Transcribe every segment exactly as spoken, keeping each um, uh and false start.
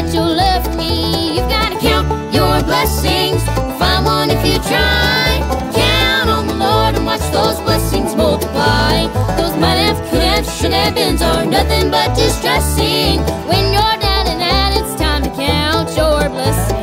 that you left me. You've got to count your blessings, find one if you try. Count on the Lord and watch those blessings multiply. Those might have, could have, should have beens are nothing but distressing. When you're down and out, it's time to count your blessings.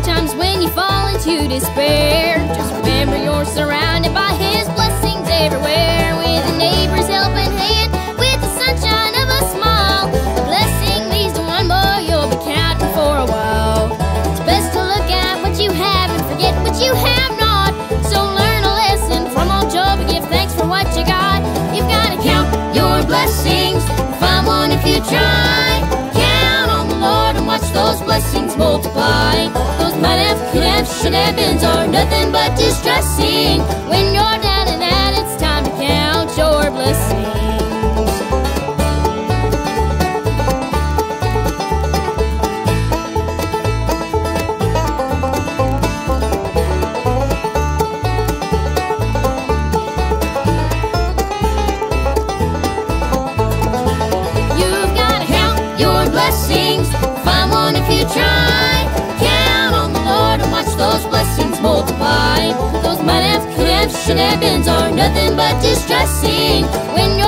Times when you fall into despair, just remember you're surrounded by His blessings everywhere. With a neighbor's helping hand, with the sunshine of a smile, a blessing leads to one more, you'll be counting for a while. It's best to look at what you have and forget what you have not. So learn a lesson from old Job and give thanks for what you got. You've got to count your blessings, find one if you try. Count on the Lord and watch those blessings multiply. Might have, could have, should have beens are nothing but distressing. When you're down and out, it's time to count your blessings. You've got to count your blessings, find one if you try. Those blessings multiply. Those might have, could have, should have beens are nothing but distressing. When